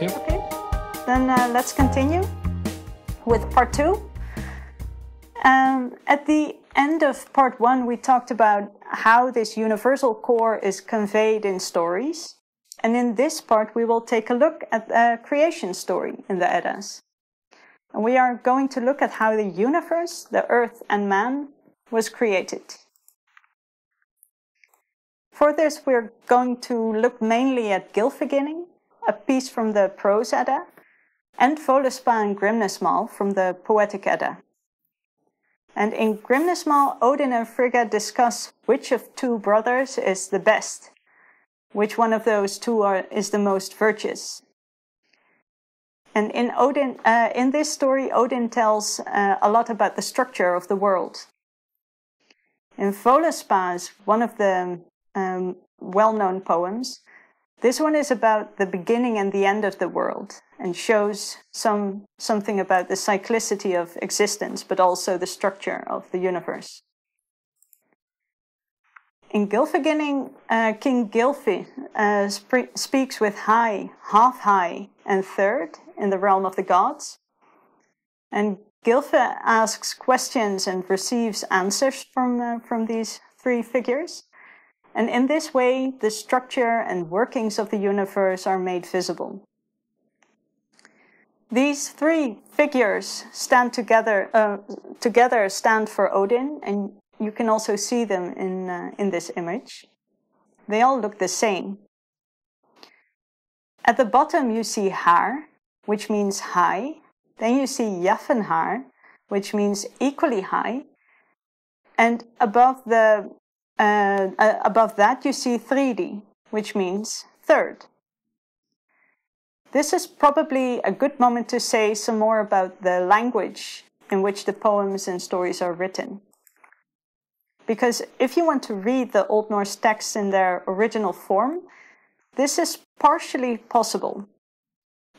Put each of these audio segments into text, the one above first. Yep. Okay. Then let's continue with part two. At the end of part one, we talked about how this universal core is conveyed in stories. And in this part, we will take a look at the creation story in the Eddas. And we are going to look at how the universe, the earth and man, was created. For this, we're going to look mainly at Gylfaginning, a piece from the Prose Edda, and Voluspa and Grímnismál from the Poetic Edda. And in Grímnismál, Óðinn and Frigga discuss which of two brothers is the best, which one of those two is the most virtuous. And in this story, Óðinn tells a lot about the structure of the world. In Voluspa, one of the well-known poems, this one is about the beginning and the end of the world and shows something about the cyclicity of existence, but also the structure of the universe. In Gylfaginning, King Gylfi speaks with high, half-high and third in the realm of the gods. And Gylfi asks questions and receives answers from these three figures. And in this way, the structure and workings of the universe are made visible. These three figures stand together, stand for Óðinn, and you can also see them in this image. They all look the same. At the bottom you see Har, which means high. Then you see Jafnhar, which means equally high. And above the above that you see Þriði, which means third. This is probably a good moment to say some more about the language in which the poems and stories are written. Because if you want to read the Old Norse texts in their original form, this is partially possible.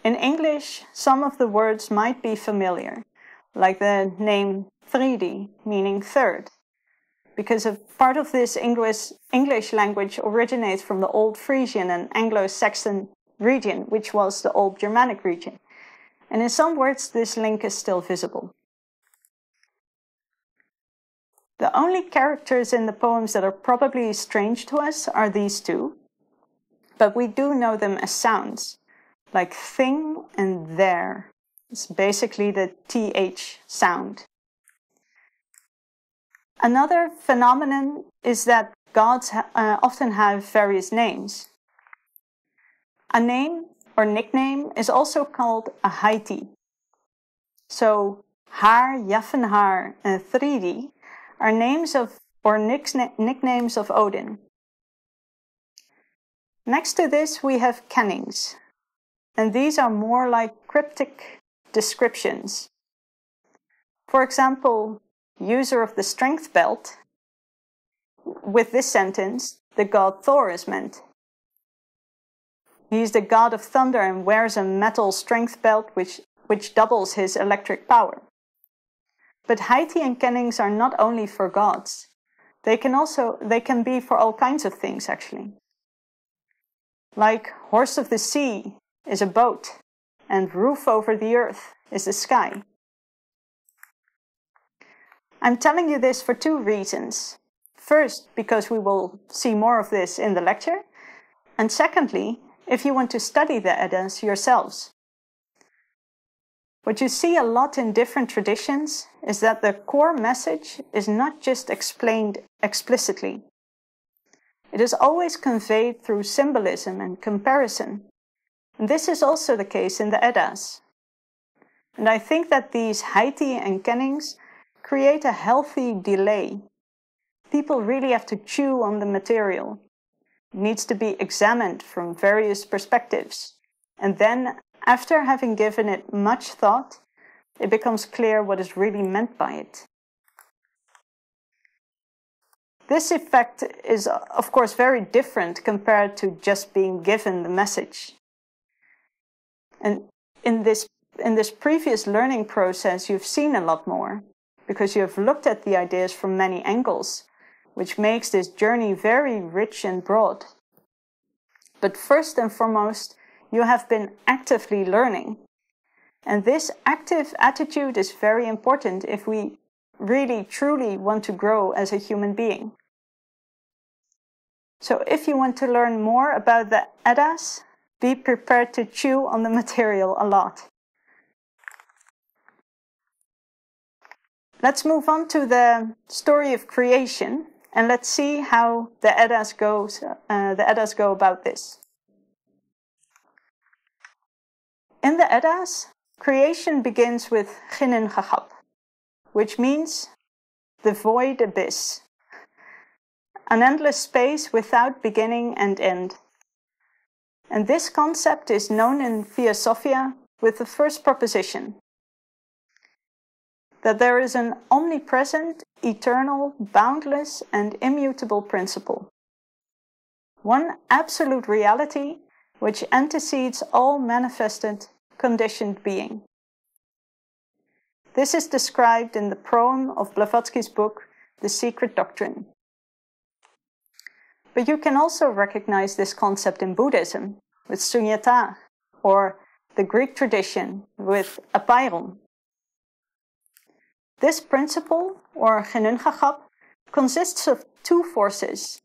In English, some of the words might be familiar, like the name Þriði, meaning third. Because a part of this English language originates from the Old Frisian and Anglo-Saxon region, which was the Old Germanic region. And in some words, this link is still visible. The only characters in the poems that are probably strange to us are these two, but we do know them as sounds, like thing and there. It's basically the TH sound. Another phenomenon is that gods often have various names. A name or nickname is also called a heiti. So Har, Jafnhar and Þriði are names of or nicknames of Óðinn. Next to this we have kennings, and these are more like cryptic descriptions. For example, user of the strength belt, with this sentence, the god Thor is meant. He is the god of thunder and wears a metal strength belt which doubles his electric power. But heiti and kennings are not only for gods. They can be for all kinds of things, actually. Like horse of the sea is a boat, and roof over the earth is the sky. I'm telling you this for two reasons. First, because we will see more of this in the lecture. And secondly, if you want to study the Eddas yourselves. What you see a lot in different traditions is that the core message is not just explained explicitly. It is always conveyed through symbolism and comparison. And this is also the case in the Eddas. And I think that these heiti and kennings create a healthy delay. People really have to chew on the material. It needs to be examined from various perspectives. And then, after having given it much thought, it becomes clear what is really meant by it. This effect is, of course, very different compared to just being given the message. And in this previous learning process, you've seen a lot more, because you have looked at the ideas from many angles, which makes this journey very rich and broad. But first and foremost, You have been actively learning. And this active attitude is very important if we really truly want to grow as a human being. So if you want to learn more about the Eddas, be prepared to chew on the material a lot. Let's move on to the story of creation, and let's see how the Eddas go about this. In the Eddas, creation begins with Ginnungagap, which means the void abyss, an endless space without beginning and end. And this concept is known in Theosophy with the first proposition, that there is an omnipresent, eternal, boundless and immutable principle, one absolute reality which antecedes all manifested, conditioned being. This is described in the proem of Blavatsky's book, The Secret Doctrine. But you can also recognize this concept in Buddhism with Sunyata, or the Greek tradition with Apeiron. This principle, or Ginnungagap, consists of two forces,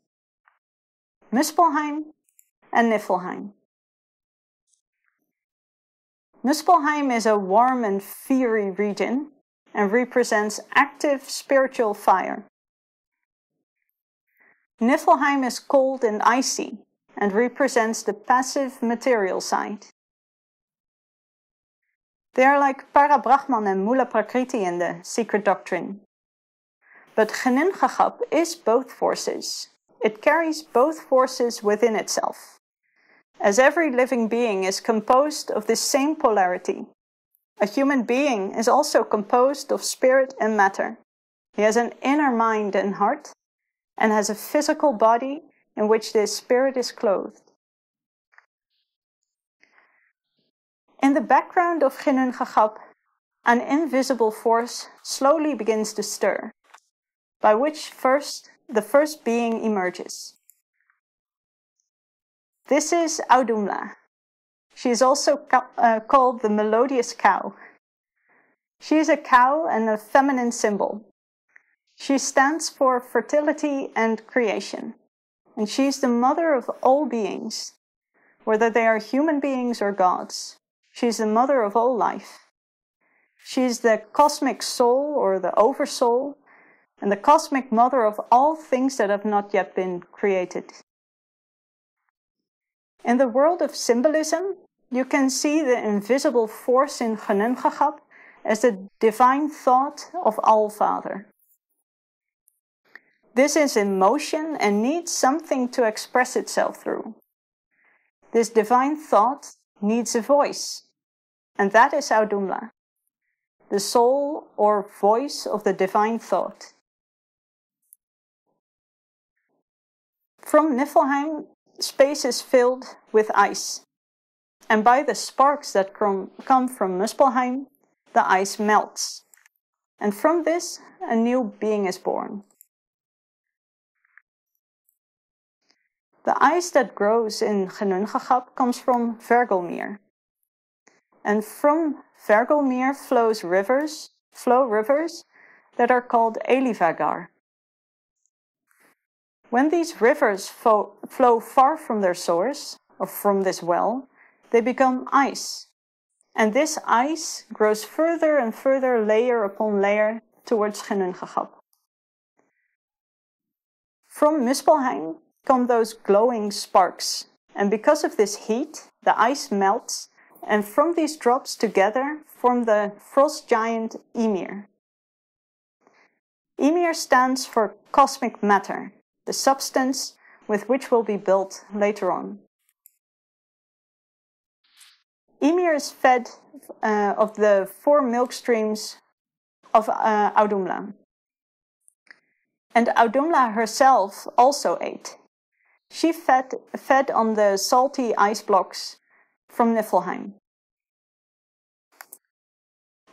Muspelheim and Niflheim. Muspelheim is a warm and fiery region and represents active spiritual fire. Niflheim is cold and icy and represents the passive material side. They are like Parabrahman and Mula Prakriti in the Secret Doctrine. But Ginnungagap is both forces. It carries both forces within itself, as every living being is composed of this same polarity. A human being is also composed of spirit and matter. He has an inner mind and heart, and has a physical body in which this spirit is clothed. In the background of Ginnungagap, an invisible force slowly begins to stir, by which the first being emerges. This is Audumla. She is also called the melodious cow. She is a cow and a feminine symbol. She stands for fertility and creation, and she is the mother of all beings, whether they are human beings or gods. She is the mother of all life. She is the cosmic soul, or the oversoul, and the cosmic mother of all things that have not yet been created. In the world of symbolism, you can see the invisible force in Ginnungagap as the divine thought of Allfather. This is in motion and needs something to express itself through. This divine thought needs a voice, and that is Audumla, the soul or voice of the divine thought. From Niflheim, space is filled with ice, and by the sparks that come from Muspelheim, the ice melts, and from this a new being is born. The ice that grows in Ginnungagap comes from Hvergelmir, and from Hvergelmir flow rivers that are called Elivagar. When these rivers flow far from their source, or from this well, they become ice, and this ice grows further and further, layer upon layer, towards Ginnungagap. From Muspelheim come those glowing sparks, and because of this heat, the ice melts, and from these drops together form the frost giant Ymir. Ymir stands for cosmic matter, the substance with which will be built later on. Ymir is fed of the four milk streams of Audumla, and Audumla herself also ate. She fed on the salty ice blocks from Niflheim.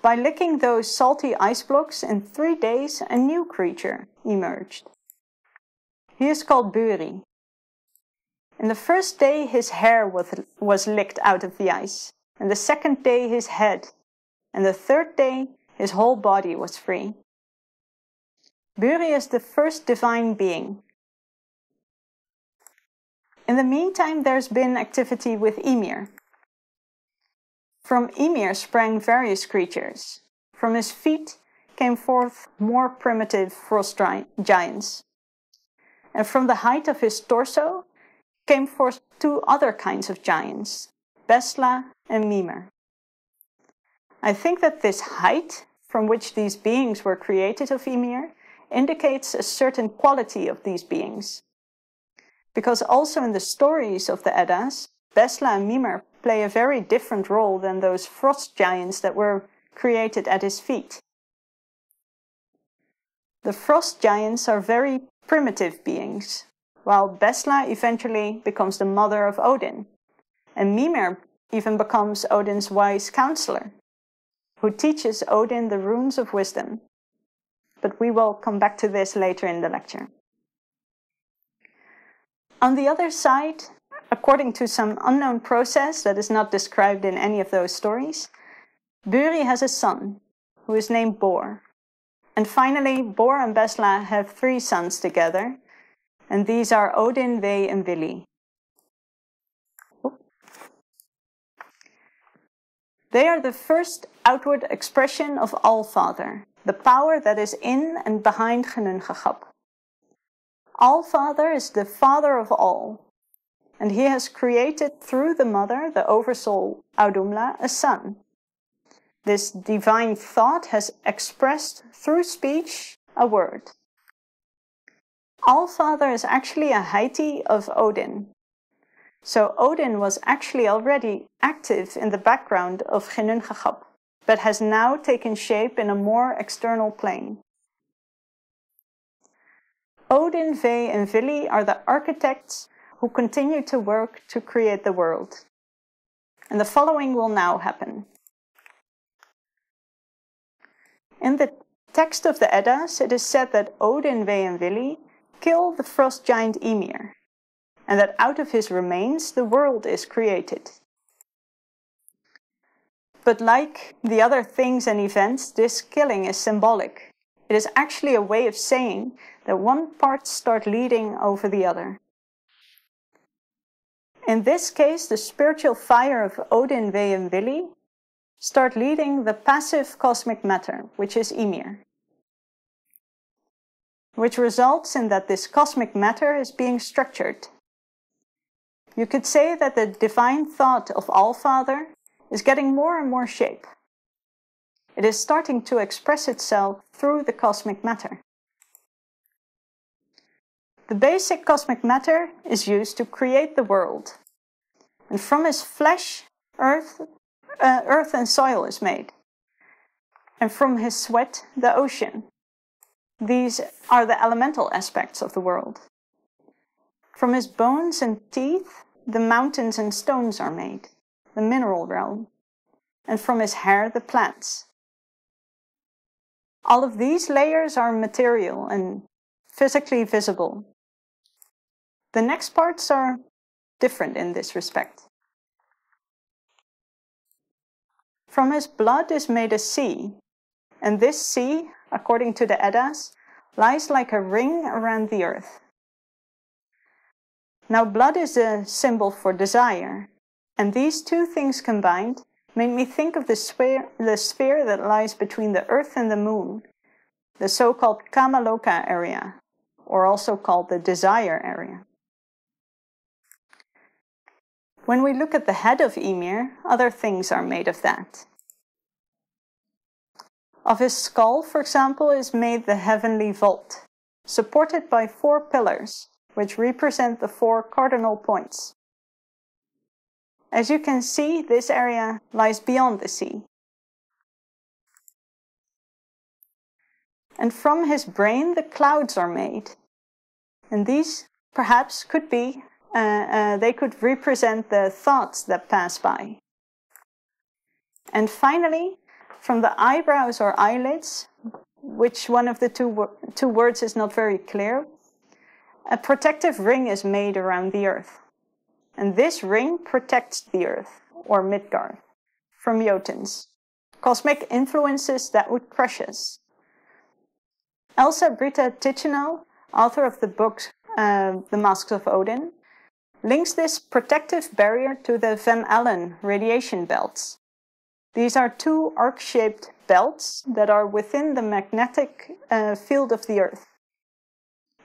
By licking those salty ice blocks, in 3 days a new creature emerged. He is called Buri. And the first day his hair was licked out of the ice, and the second day his head, and the third day his whole body was free. Buri is the first divine being. In the meantime, there's been activity with Ymir. From Ymir sprang various creatures. From his feet came forth more primitive frost giants. And from the height of his torso came forth two other kinds of giants, Bestla and Mimir. I think that this height from which these beings were created of Ymir indicates a certain quality of these beings. Because also in the stories of the Eddas, Bestla and Mimir play a very different role than those frost giants that were created at his feet. The frost giants are very primitive beings, while Bestla eventually becomes the mother of Óðinn, and Mimir even becomes Odin's wise counselor, who teaches Óðinn the runes of wisdom. But we will come back to this later in the lecture. On the other side, according to some unknown process that is not described in any of those stories, Buri has a son, who is named Bor. And finally, Bor and Bestla have three sons together, and these are Óðinn, Vé, and Vili. They are the first outward expression of Allfather, the power that is in and behind Ginnungagap. Allfather is the father of all, and he has created through the mother, the oversoul Audumla, a son. This divine thought has expressed through speech a word. Allfather is actually a heiti of Óðinn. So Óðinn was actually already active in the background of Ginnungagap, but has now taken shape in a more external plane. Óðinn, Vé, and Vili are the architects who continue to work to create the world. And the following will now happen. In the text of the Eddas, it is said that Óðinn, Vé, and Vili kill the frost giant Ymir, and that out of his remains the world is created. But like the other things and events, this killing is symbolic. It is actually a way of saying that one part starts leading over the other. In this case, the spiritual fire of Óðinn, Vé, and Vili start leading the passive cosmic matter, which is Ymir, which results in that this cosmic matter is being structured. You could say that the divine thought of Allfather is getting more and more shape. It is starting to express itself through the cosmic matter. The basic cosmic matter is used to create the world. And from his flesh, earth and soil is made. And from his sweat, the ocean. These are the elemental aspects of the world. From his bones and teeth, the mountains and stones are made, the mineral realm. And from his hair, the plants. All of these layers are material and physically visible. The next parts are different in this respect. From his blood is made a sea, and this sea, according to the Eddas, lies like a ring around the earth. Now blood is a symbol for desire, and these two things combined made me think of the sphere that lies between the earth and the moon, the so-called Kamaloka area, or also called the desire area. When we look at the head of Ymir, other things are made of that. Of his skull, for example, is made the heavenly vault, supported by four pillars, which represent the four cardinal points. As you can see, this area lies beyond the sea. And from his brain, the clouds are made. And these perhaps could be, they could represent the thoughts that pass by. And finally, from the eyebrows or eyelids, which one of the two words is not very clear, a protective ring is made around the earth, and this ring protects the earth, or Midgard, from Jotuns, cosmic influences that would crush us. Elsa Brita Tichenau, author of the book The Masks of Óðinn, links this protective barrier to the Van Allen radiation belts. These are two arc-shaped belts that are within the magnetic field of the Earth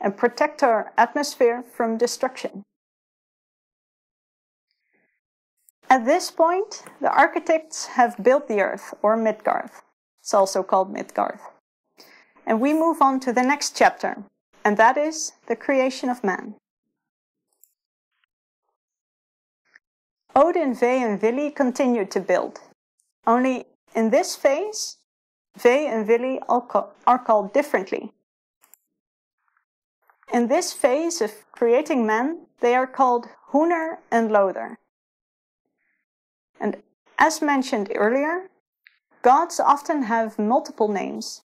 and protect our atmosphere from destruction. At this point, the architects have built the Earth, or Midgard. It's also called Midgard. And we move on to the next chapter, and that is the creation of man. Óðinn, Vé, and Vili continued to build. Only in this phase, Vé and Vili are called differently. In this phase of creating man, they are called Hœnir and Lothar. And as mentioned earlier, gods often have multiple names.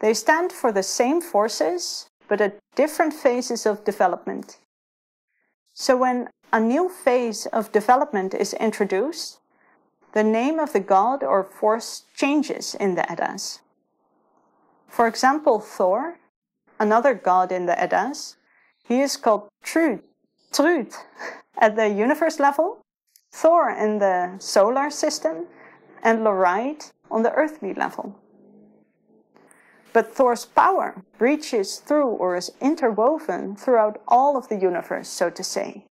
They stand for the same forces, but at different phases of development. So when a new phase of development is introduced, the name of the god or force changes in the Eddas. For example, Thor, another god in the Eddas, he is called Trud at the universe level, Thor in the solar system, and Loraid on the earthly level. But Thor's power reaches through or is interwoven throughout all of the universe, so to say.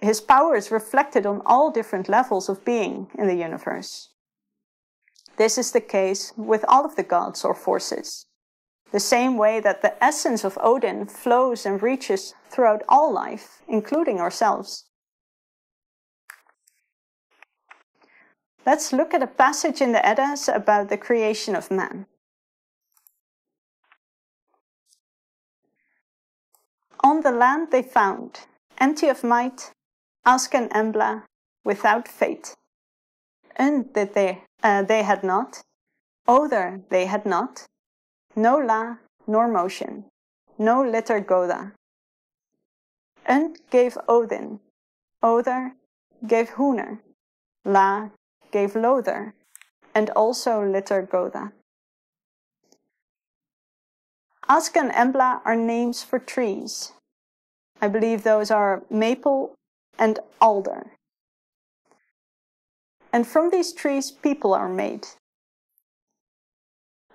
His power is reflected on all different levels of being in the universe. This is the case with all of the gods or forces, the same way that the essence of Óðinn flows and reaches throughout all life, including ourselves. Let's look at a passage in the Eddas about the creation of man. On the land they found, empty of might, Ask and Embla, without fate. Önn that they had not, Óðr they had not, no Lá nor motion, no Litr Goða. Önn gave Óðinn, Óðr gave Hœnir, Lá gave Lothar, and also Litr Goða. Ask and Embla are names for trees. I believe those are maple and alder. And from these trees, people are made.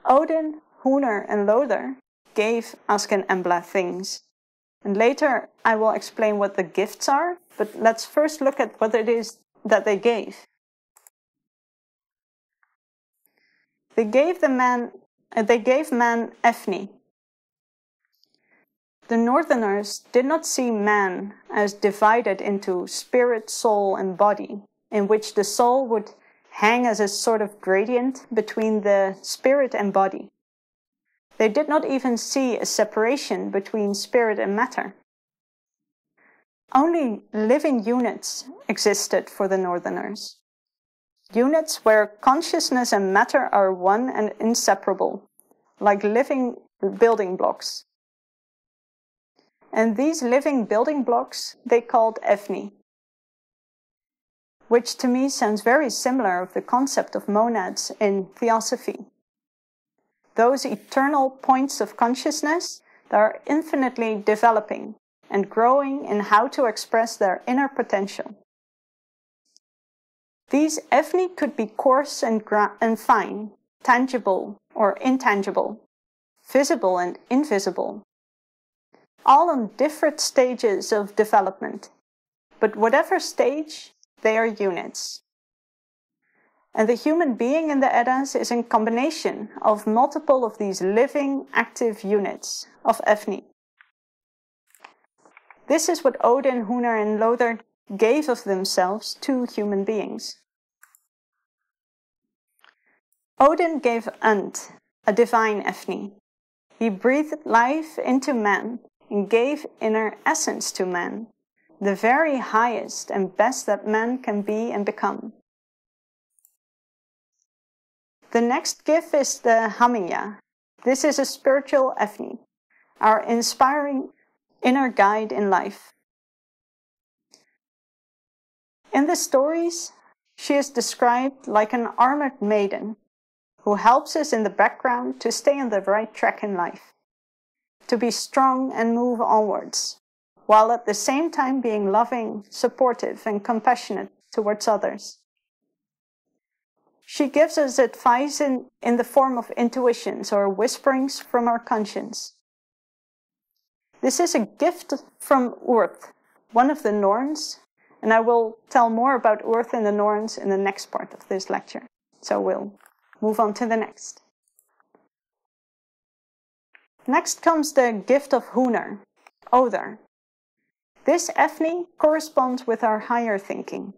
Óðinn, Hœnir, and Lothar gave Ask and Embla things. And later I will explain what the gifts are, but let's first look at what it is that they gave. They gave man efni. The northerners did not see man as divided into spirit, soul, and body, in which the soul would hang as a sort of gradient between the spirit and body. They did not even see a separation between spirit and matter. Only living units existed for the northerners. Units where consciousness and matter are one and inseparable, like living building blocks. And these living building blocks they called efni, which to me sounds very similar of the concept of monads in Theosophy. Those eternal points of consciousness that are infinitely developing and growing in how to express their inner potential. These efni could be coarse and fine, tangible or intangible, visible and invisible, all on different stages of development, but whatever stage, they are units. And the human being in the Eddas is a combination of multiple of these living, active units of efni. This is what Óðinn, Hœnir, and Lothar gave of themselves to human beings. Óðinn gave Önd, a divine efni. He breathed life into man, and gave inner essence to man, the very highest and best that man can be and become. The next gift is the Hamingja. This is a spiritual efni, our inspiring inner guide in life. In the stories, she is described like an armored maiden who helps us in the background to stay on the right track in life, to be strong and move onwards, while at the same time being loving, supportive, and compassionate towards others. She gives us advice in the form of intuitions or whisperings from our conscience. This is a gift from Óðr, one of the Norns, and I will tell more about Óðr and the Norns in the next part of this lecture. So we'll move on to the next. Next comes the gift of Hœnir, Óðr. This efni corresponds with our higher thinking,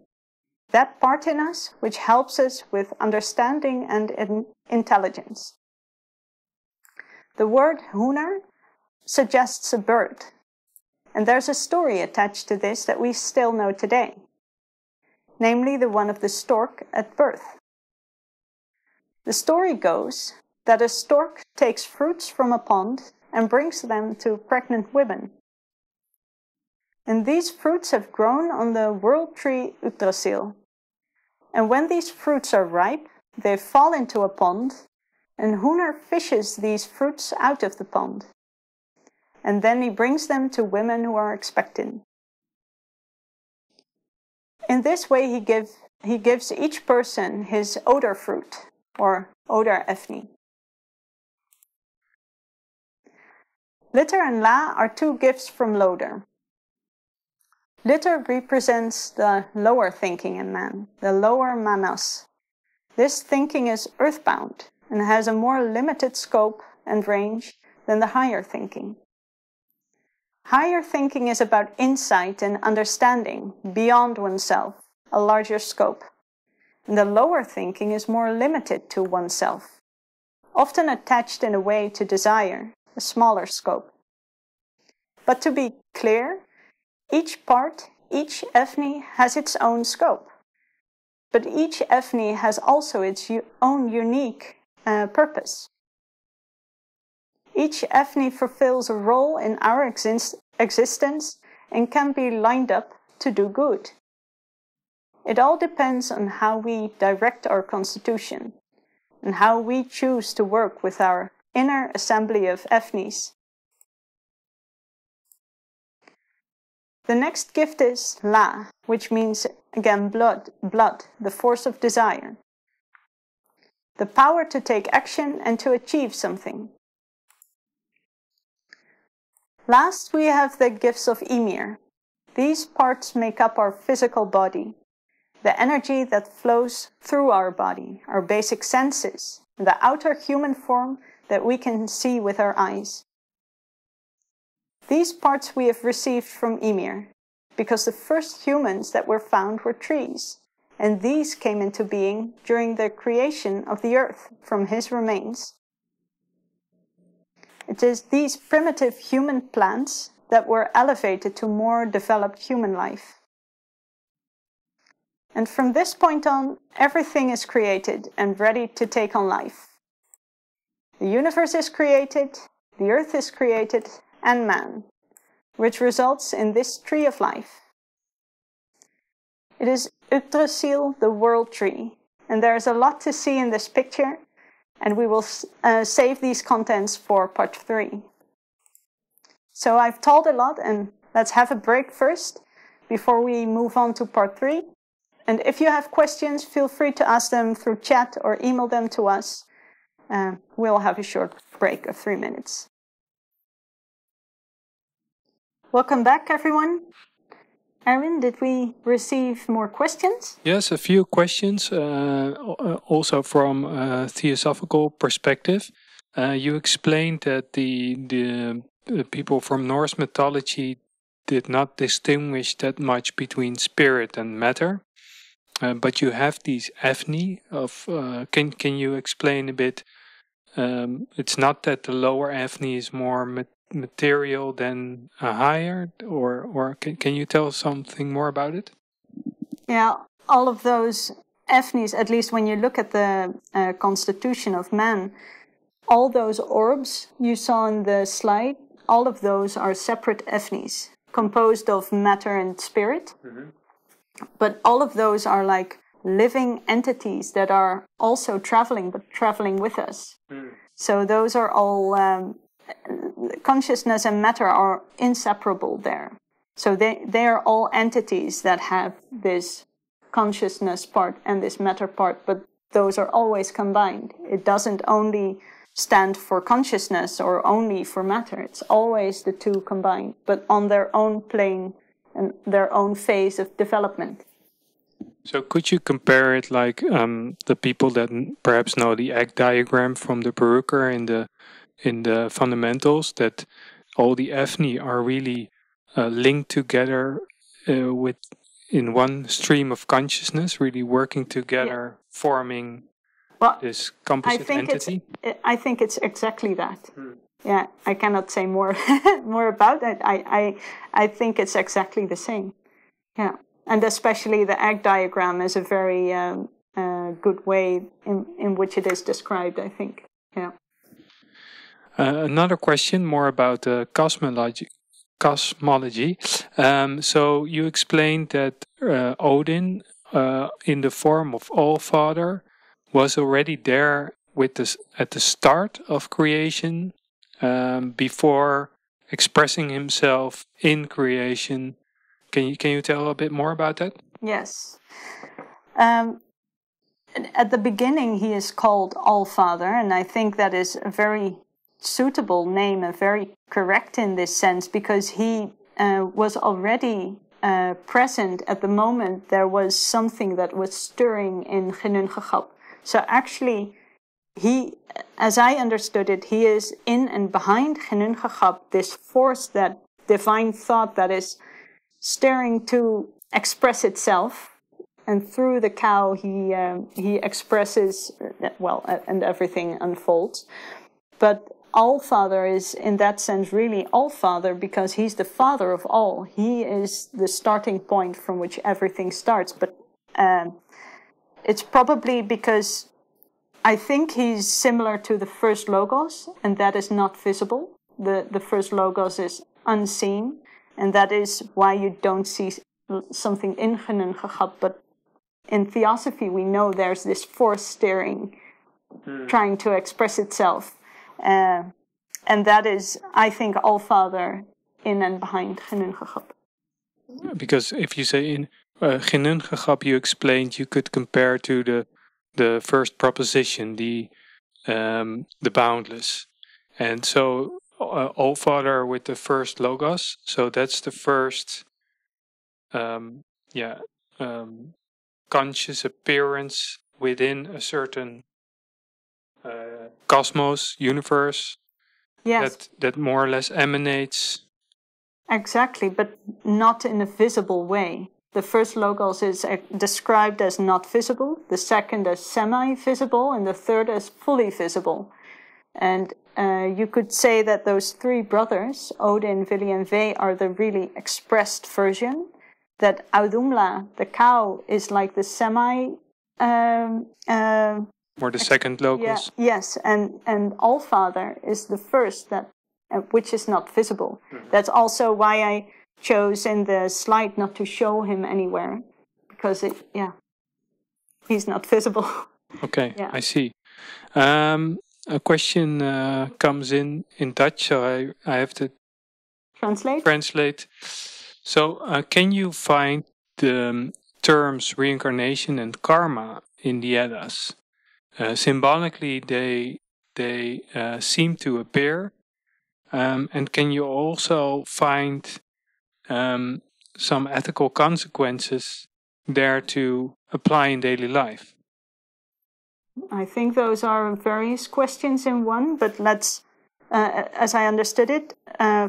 that part in us which helps us with understanding and intelligence. The word Hœnir suggests a bird, and there's a story attached to this that we still know today, namely the one of the stork at birth. The story goes that a stork takes fruits from a pond and brings them to pregnant women. And these fruits have grown on the world tree Yggdrasil. And when these fruits are ripe, they fall into a pond, and Hœnir fishes these fruits out of the pond. And then he brings them to women who are expecting. In this way he gives each person his Óðr fruit, or Óðr efni. Litr and Lá are two gifts from Lothar. Litr represents the lower thinking in man, the lower manas. This thinking is earthbound and has a more limited scope and range than the higher thinking. Higher thinking is about insight and understanding beyond oneself, a larger scope. And the lower thinking is more limited to oneself, often attached in a way to desire, a smaller scope. But to be clear, each part, each efni has its own scope, but each efni has also its own unique purpose. Each efni fulfills a role in our existence and can be lined up to do good. It all depends on how we direct our constitution and how we choose to work with our inner assembly of efnis. The next gift is Lá, which means, again, blood, the force of desire. The power to take action and to achieve something. Last, we have the gifts of Ymir. These parts make up our physical body, the energy that flows through our body, our basic senses, and the outer human form that we can see with our eyes. These parts we have received from Ymir, because the first humans that were found were trees, and these came into being during the creation of the earth from his remains. It is these primitive human plants that were elevated to more developed human life. And from this point on, everything is created and ready to take on life. The universe is created, the earth is created, and man, which results in this tree of life. It is Yggdrasil, the world tree, and there is a lot to see in this picture, and we will save these contents for part 3. So I've told a lot, and let's have a break first before we move on to part 3. And if you have questions, feel free to ask them through chat or email them to us. We'll have a short break of 3 minutes. Welcome back, everyone. Aaron, did we receive more questions? Yes, a few questions, also from a theosophical perspective. You explained that the people from Norse mythology did not distinguish that much between spirit and matter, but you have these efni of. Can you explain a bit? It's not that the lower efni is more material than a higher, or can you tell something more about it? Yeah, all of those efnis, at least when you look at the constitution of man, all those orbs you saw in the slide, all of those are separate efnis composed of matter and spirit. Mm-hmm. But all of those are like living entities that are also traveling, but traveling with us. Mm. So those are all, consciousness and matter are inseparable there. So they are all entities that have this consciousness part and this matter part, but those are always combined. It doesn't only stand for consciousness or only for matter. It's always the two combined, but on their own plane and their own phase of development. So could you compare it like the people that perhaps know the egg diagram from the Barucher in the fundamentals, that all the efni are really linked together in one stream of consciousness, really working together, forming this composite entity? I think it's exactly that. Hmm. Yeah, I cannot say more about it. I think it's exactly the same. Yeah, and especially the egg diagram is a very good way in which it is described, I think. Yeah. Another question, more about cosmology. So you explained that Óðinn, in the form of Allfather, was already there with this at the start of creation, before expressing himself in creation. Can you tell a bit more about that? Yes. At the beginning, he is called Allfather, and I think that is a very suitable name and very correct in this sense, because he was already present at the moment there was something that was stirring in Ginnungagap. So actually, he, as I understood it, he is in and behind Ginnungagap, this force, that divine thought that is stirring to express itself. And through the cow, he expresses, well, and everything unfolds. But Allfather is, in that sense, really Allfather, because he's the father of all. He is the starting point from which everything starts. But it's probably because I think he's similar to the first Logos, and that is not visible. The first Logos is unseen, and that is why you don't see something in Ginnungagap. But in Theosophy, we know there's this force stirring, trying to express itself. And that is, I think, Allfather in and behind Ginnungagap. Because if you say in Ginnungagap, you explained you could compare to the first proposition, the boundless, and so Allfather with the first Logos. So that's the first, conscious appearance within a certain cosmos, universe, that more or less emanates. Exactly, but not in a visible way. The first Logos is described as not visible, the second as semi-visible, and the third as fully visible. And you could say that those three brothers, Óðinn, Vili, and Vé, are the really expressed version, that Audumla, the cow, is like the semi... or the second Logos. Yeah, yes, and Allfather is the first, that which is not visible. Mm-hmm. That's also why I chose in the slide not to show him anywhere, because he's not visible. Okay, yeah. I see. A question comes in Dutch, so I have to translate. So can you find the terms reincarnation and karma in the Eddas? Symbolically, they seem to appear, and can you also find some ethical consequences there to apply in daily life? I think those are various questions in one, but let's, as I understood it,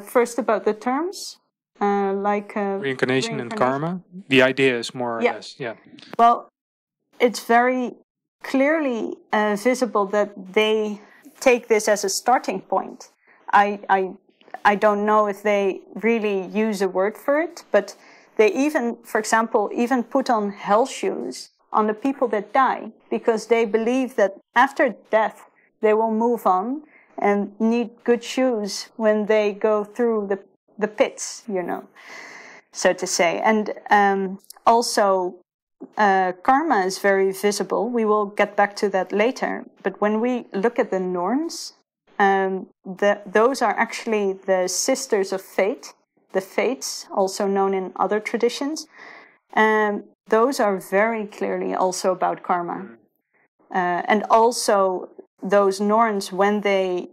first about the terms, reincarnation and karma. The idea is more or less, Well, it's very clearly visible that they take this as a starting point. I don't know if they really use a word for it, but they even, for example, even put on hell shoes on the people that die, because they believe that after death they will move on and need good shoes when they go through the pits, you know. so to say. And also, karma is very visible. We will get back to that later. But when we look at the Norns, those are actually the sisters of fate, the fates, also known in other traditions. Those are very clearly also about karma. And also, those Norns, when they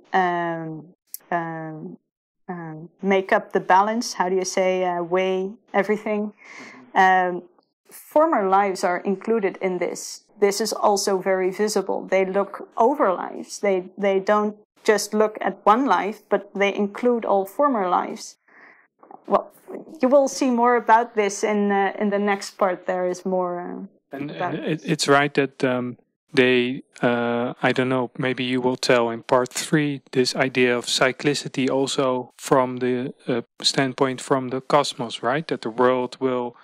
make up the balance, how do you say, weigh everything, former lives are included in this. This is also very visible. They look over lives. They don't just look at one life, but they include all former lives. Well, you will see more about this in the next part. There is more. It's right that they, I don't know, maybe you will tell in part 3, this idea of cyclicity also from the standpoint from the cosmos, right? That the world will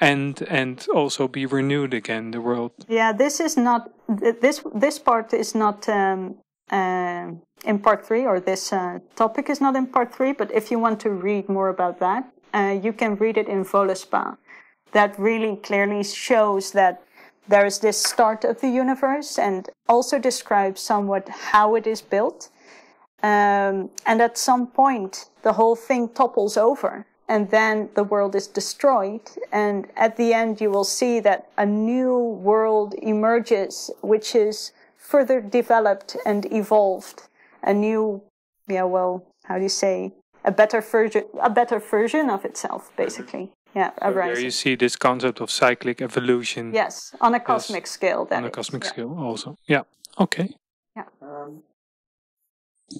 end and also be renewed again, the world. Yeah, this is not, this part is not in part 3, or this topic is not in part 3, but if you want to read more about that, you can read it in Voluspa. That really clearly shows that there is this start of the universe, and also describes somewhat how it is built. And at some point, the whole thing topples over, and then the world is destroyed. And at the end, you will see that a new world emerges, which is further developed and evolved. A new, yeah, well, how do you say, a better version of itself, basically. Yeah, so there you see this concept of cyclic evolution. Yes, on a cosmic scale. That on a cosmic scale also. Yeah, okay. Yeah.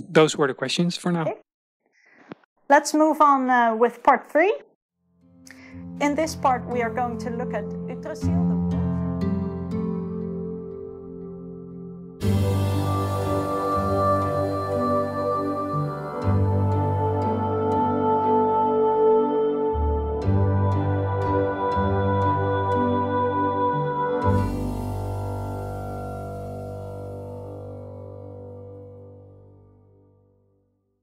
Those were the questions for now. Okay. Let's move on with part 3. In this part, we are going to look at Yggdrasil.